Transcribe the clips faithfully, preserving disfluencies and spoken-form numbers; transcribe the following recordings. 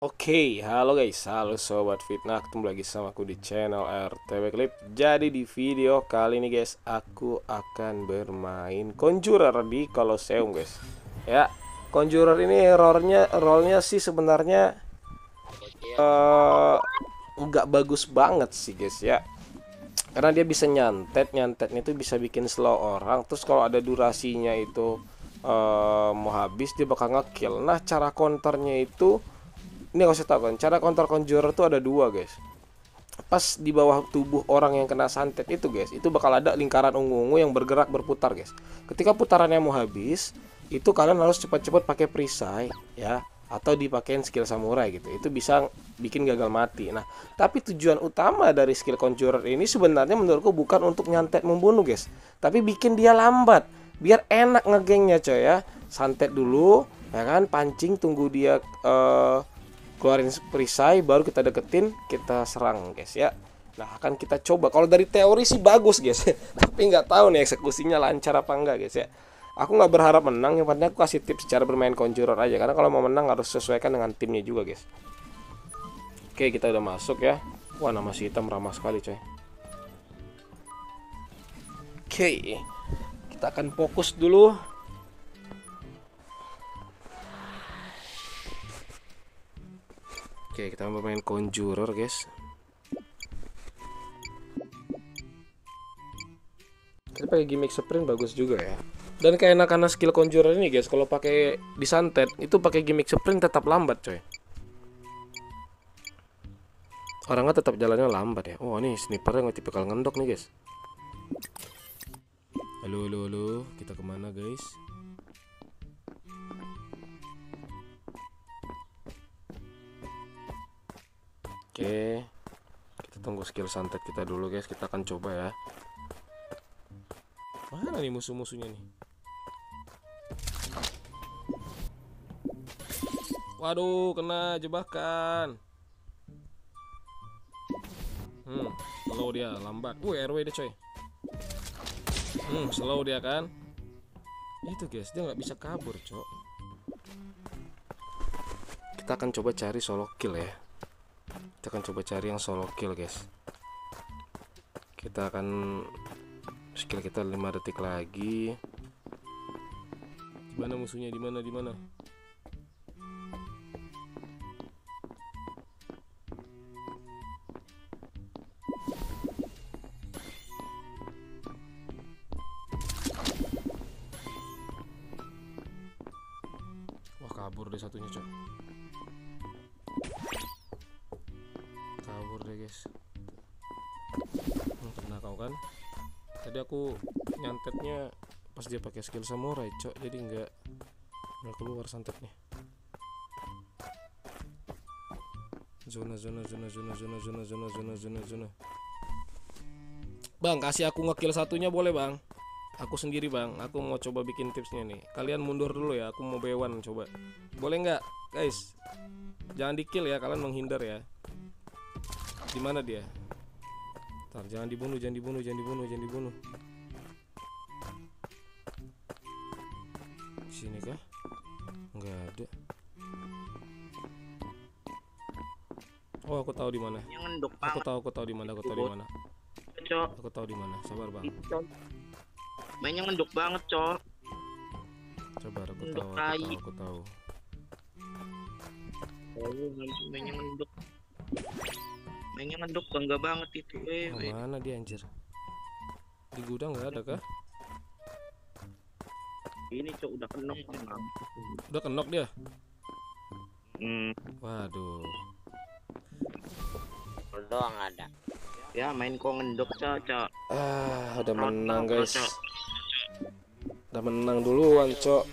Oke, okay, halo guys, halo sobat fitnah, ketemu lagi sama aku di channel R T W Clip. Jadi di video kali ini guys, aku akan bermain Conjurer di Colosseum guys. Ya, Conjurer ini role-nya role-nya sih sebenarnya nggak uh, bagus banget sih guys ya. Karena dia bisa nyantet, nyantetnya itu bisa bikin slow orang. Terus kalau ada durasinya itu uh, mau habis, dia bakal ngekill. Nah, cara counternya itu ini harus tahu kan, cara counter Conjurer tuh ada dua guys. Pas di bawah tubuh orang yang kena santet itu guys, itu bakal ada lingkaran ungu-ungu yang bergerak berputar guys. Ketika putarannya mau habis, itu kalian harus cepat-cepat pakai perisai ya, atau dipakein skill samurai gitu. Itu bisa bikin gagal mati. Nah, tapi tujuan utama dari skill Conjurer ini sebenarnya menurutku bukan untuk nyantet membunuh guys, tapi bikin dia lambat biar enak ngegengnya coy ya. Santet dulu ya kan, pancing, tunggu dia uh, keluarin perisai, baru kita deketin, kita serang guys ya. Nah, akan kita coba. Kalau dari teori sih bagus guys, tapi nggak tahu nih eksekusinya lancar apa enggak guys ya. Aku nggak berharap menang, yang penting aku kasih tips cara bermain Conjurer aja, karena kalau mau menang harus sesuaikan dengan timnya juga guys. Oke, kita udah masuk ya. Wah, nama si hitam ramah sekali coy. Oke, kita akan fokus dulu. Oke, kita bermain Conjurer guys. Kita pakai gimmick sprint bagus juga ya. Dan keenakan skill Conjurer ini guys, kalau pakai disantet itu pakai gimmick sprint tetap lambat coy. Orangnya tetap jalannya lambat ya. Oh, nih snipernya nggak tipikal ngendok nih guys. Halo halo halo, kita kemana guys? Oke, kita tunggu skill santet kita dulu guys, kita akan coba ya. Mana nih musuh-musuhnya nih? Waduh, kena jebakan. Hmm, slow dia, lambat. Wuh, R W dia coy. Hmm, slow dia kan. Itu guys, dia nggak bisa kabur cok. Kita akan coba cari solo kill ya. Kita akan coba cari yang solo kill guys. Kita akan skill kita lima detik lagi. Dimana musuhnya, dimana dimana? Wah, kabur deh satunya cok. Guys, kena kau kan? Tadi aku nyantetnya pas dia pakai skill samurai, cok. Jadi nggak nggak keluar santetnya. Zona, zona, zona, zona, zona, zona, zona, zona, zona, zona. Bang, kasih aku ngekill satunya boleh bang? Aku sendiri bang. Aku mau coba bikin tipsnya nih. Kalian mundur dulu ya. Aku mau bewan coba. Boleh nggak, guys? Jangan dikill ya. Kalian menghindar ya. Di mana dia? Ntar, jangan dibunuh, jangan dibunuh, jangan dibunuh, jangan dibunuh. Di sini kah? Enggak ada. Oh, aku tahu di mana. Aku tahu, aku tahu di mana, aku tahu di mana. Aku tahu di mana. Sabar, Bang. Mainnya ngenduk banget, Cok. Sabar, aku tahu, aku tahu. Oh, mainnya ngenduk. Mainnya ngenduk, bangga banget itu. Eh, oh, mana dia anjir? Di gudang nggak ada kah? Ini cok, udah kenok. Udah kenok dia. Hmm. Waduh. Doang ada. Ya main kok ngenduk cok. Ah, udah menang guys. Udah menang duluan cok.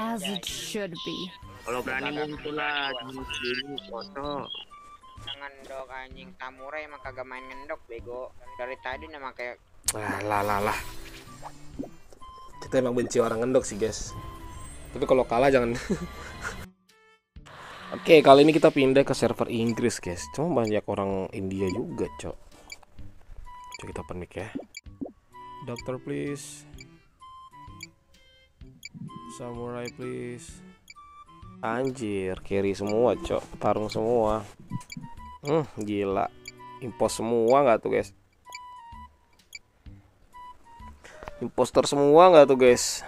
As it should be. Kalau berani muncul lah, muncul cok. Ngendok anjing, samurai emang kagak main ngendok bego. Dari tadi nama kayak lah lah lah. Kita emang benci orang ngendok sih guys. Tapi kalau kalah jangan Oke, kali ini kita pindah ke server Inggris, guys. Cuma banyak orang India juga, cok. Coba kita open mic ya. Doctor please. Samurai please. Anjir, carry semua, cok. Tarung semua. Hmm, gila. Impos semua nggak tuh, guys? Imposter semua nggak tuh, guys?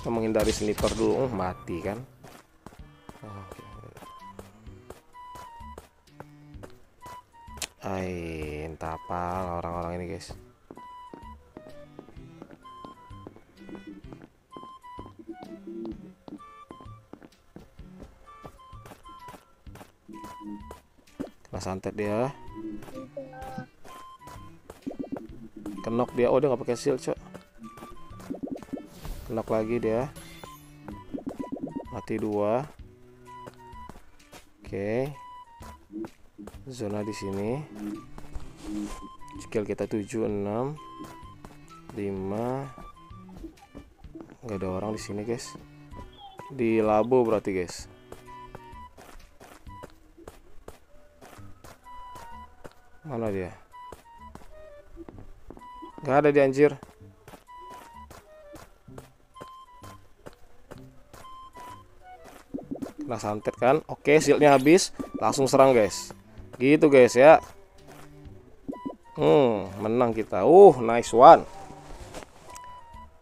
Kita menghindari sniper dulu, oh, mati kan. Ay, entah apa orang-orang ini, guys. Kena santet dia. Kenok dia, oh dia nggak pakai shield, cok. Lock lagi dia, mati dua. Oke, zona di sini. Skill kita tujuh enam lima. Nggak ada orang di sini, guys. Di labo berarti, guys. Mana dia? Nggak ada di anjir. Nah, santet kan. Oke, shieldnya habis, langsung serang, guys. Gitu, guys ya. Hmm, menang kita. Uh, nice one.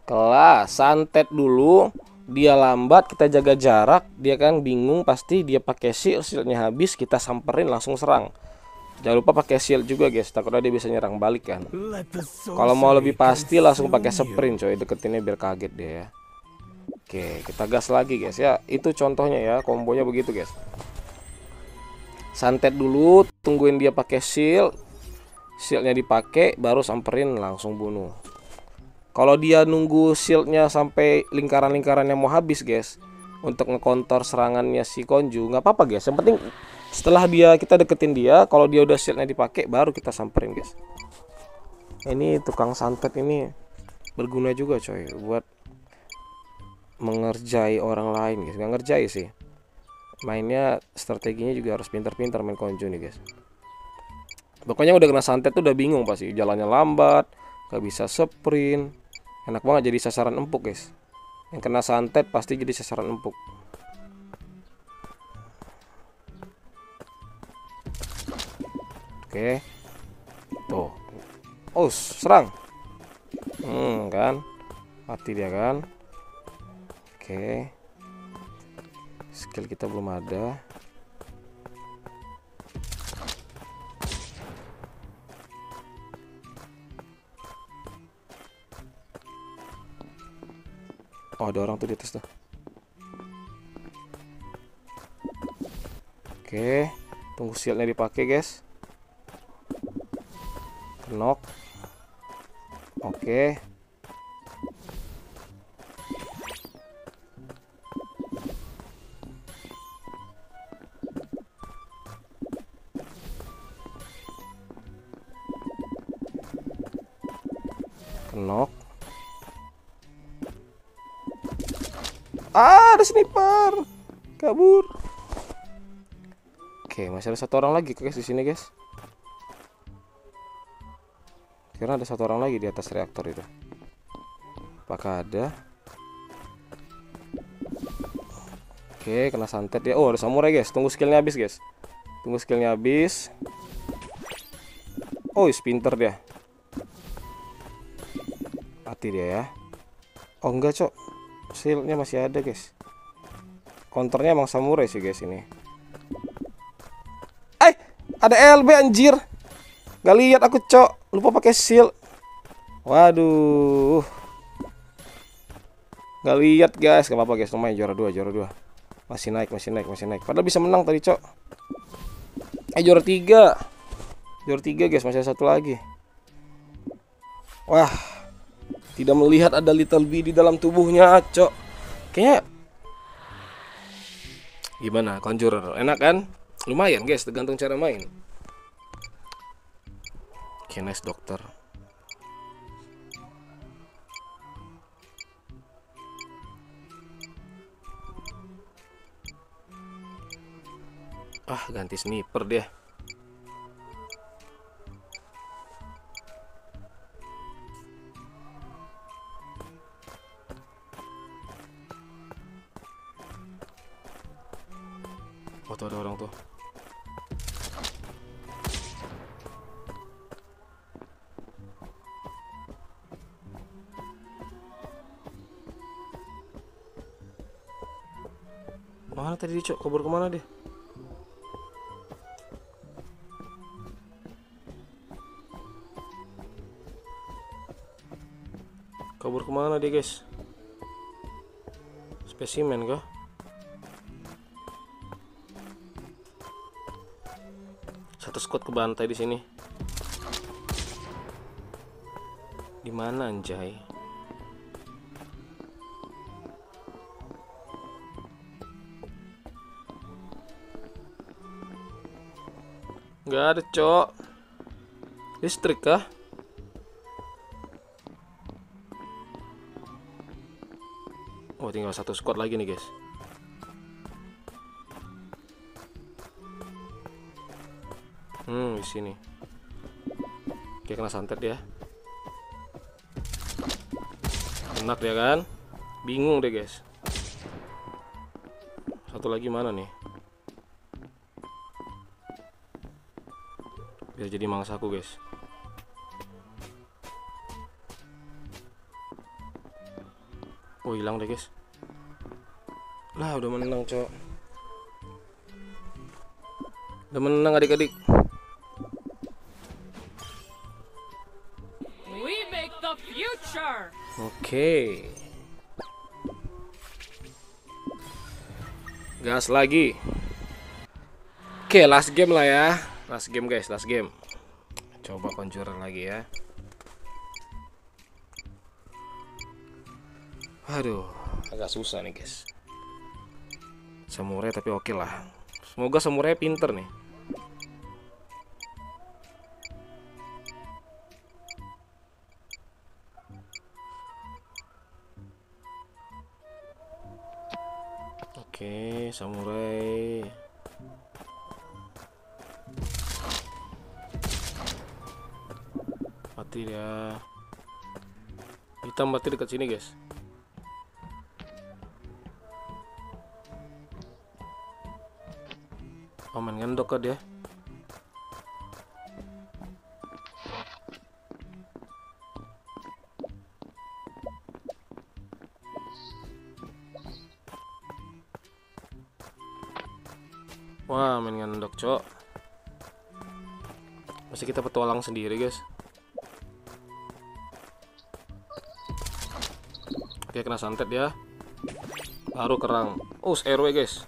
Kelas, santet dulu. Dia lambat, kita jaga jarak. Dia kan bingung pasti, dia pakai shield, shieldnya habis, kita samperin langsung serang. Jangan lupa pakai shield juga, guys. Takutnya dia bisa nyerang balik kan. Kalau mau lebih pasti langsung pakai sprint, coy. Deketinnya biar kaget dia ya. Oke, kita gas lagi, guys ya. Itu contohnya ya, kombonya begitu, guys. Santet dulu, tungguin dia pakai shield. Shieldnya dipakai, baru samperin langsung bunuh. Kalau dia nunggu shieldnya sampai lingkaran-lingkarannya mau habis, guys, untuk ngekontor serangannya si Konju, nggak apa-apa, guys. Yang penting setelah dia kita deketin dia, kalau dia udah shieldnya dipakai, baru kita samperin, guys. Ini tukang santet ini berguna juga, coy, buat mengerjai orang lain, guys. Nggak ngerjai sih, mainnya strateginya juga harus pintar-pintar main Konju nih, guys. Pokoknya udah kena santet tuh udah bingung pasti, jalannya lambat, nggak bisa sprint. Enak banget jadi sasaran empuk, guys. Yang kena santet pasti jadi sasaran empuk. Oke, tuh, oh serang, hmm kan, mati dia kan. Oke, okay. Skill kita belum ada. Oh, ada orang tuh di atas tuh. Oke, okay. Tunggu shieldnya dipakai, guys. Knock. Oke, okay. Knock. Ah, ada sniper. Kabur. Oke, masih ada satu orang lagi, guys, di sini, guys. Karena ada satu orang lagi di atas reaktor itu. Apakah ada? Oke, kena santet dia. Oh, ada samurai, guys. Tunggu skillnya habis, guys. Tunggu skillnya habis. Oh, pinter dia. Mati dia ya. Oh enggak, cok, shieldnya masih ada, guys. Counternya emang samurai sih, guys, ini. Eh, ada L B anjir. Gak lihat aku, cok. Lupa pakai shield. Waduh. Gak lihat, guys. Gak apa-apa, guys. Lumayan juara dua, juara dua. Masih naik, masih naik, masih naik. Padahal bisa menang tadi, cok. Eh, juara tiga. Juara tiga, guys. Masih ada satu lagi. Wah. Tidak melihat ada little bee di dalam tubuhnya, cok. Kayaknya gimana, Conjurer? Enak kan? Lumayan, guys, tergantung cara main. Oke, nice, dokter. Ah, ganti sniper deh. Oh, tuh ada orang tuh. Mana tadi dia, Cok? Kabur kemana dia? Kabur kemana dia, guys? Spesimen kah? Satu squad kebantai di sini. Di mana, anjay? Nggak ada, Cok. Listrik kah? Oh, tinggal satu squad lagi nih, guys. Hmm, di sini. Oke, kena santet ya. Enak ya kan? Bingung deh, guys. Satu lagi mana nih? Biar jadi mangsaku, guys. Oh, hilang deh, guys. Lah, udah menang, Cok. Udah menang, adik-adik. We make the future. Oke. Gas lagi. Oke, last game lah ya. Last game, guys, last game. Coba Conjurer lagi ya. Aduh, agak susah nih, guys. Samurai tapi oke lah. Semoga Samurai pinter nih. Oke, Samurai. Mati dia. Hitam mati dekat sini, guys. Paman ngendok kah dia? Wah, main ngendok, Cok. Pasti kita petualang sendiri, guys. Oke, kena santet ya. Baru kerang. Oh, R W, guys.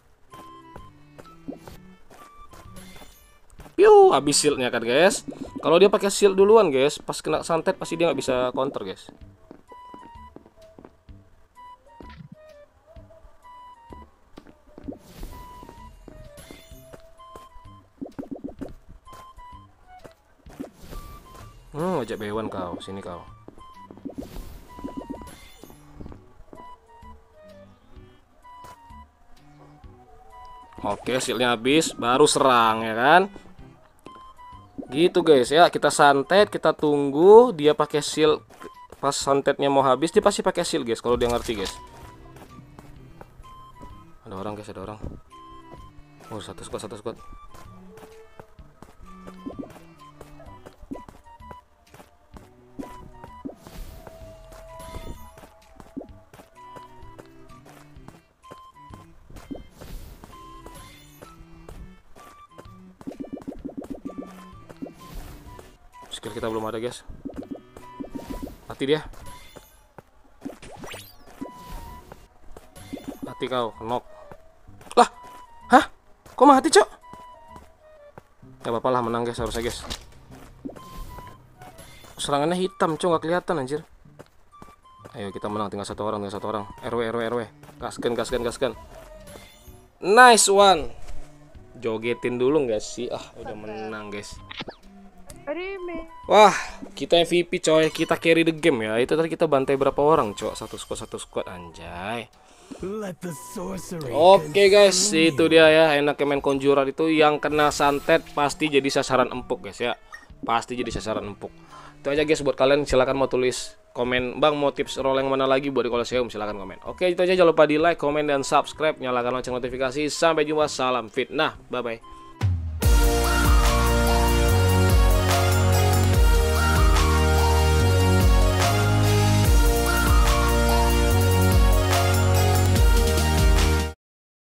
Piu, habis shieldnya kan, guys. Kalau dia pakai shield duluan, guys, pas kena santet pasti dia nggak bisa counter, guys. Hmm, ajak bewan kau, sini kau. Oke, shieldnya habis, baru serang ya kan? Gitu, guys ya, kita santet, kita tunggu dia pakai shield. Pas santetnya mau habis, dia pasti pakai shield, guys. Kalau dia ngerti, guys. Ada orang, guys, ada orang. Oh, satu squad, satu squad. Skill kita belum ada, guys. Mati dia. Mati kau, knock. Lah, hah? Kok mati, Cok? Gak apa-apa lah, menang, guys, harusnya, guys. Serangannya hitam, Cok, gak kelihatan, anjir. Ayo kita menang, tinggal satu orang, tinggal satu orang. R W, R W, R W. Gaskan, gaskan, gaskan. Nice one. Jogetin dulu nggak sih? Ah, udah menang, guys. Wah, kita M V P, coy. Kita carry the game ya. Itu tadi kita bantai berapa orang, Cok? Satu squad, satu squad, anjay. Oke guys, itu dia ya, enaknya main Conjurer itu, yang kena santet pasti jadi sasaran empuk guys ya. Pasti jadi sasaran empuk. Itu aja guys buat kalian, silahkan mau tulis komen, "Bang mau tips roll yang mana lagi buat di Colosseum?" Silahkan komen. Oke itu aja, jangan lupa di like, komen, dan subscribe. Nyalakan lonceng notifikasi. Sampai jumpa, salam fitnah, bye bye.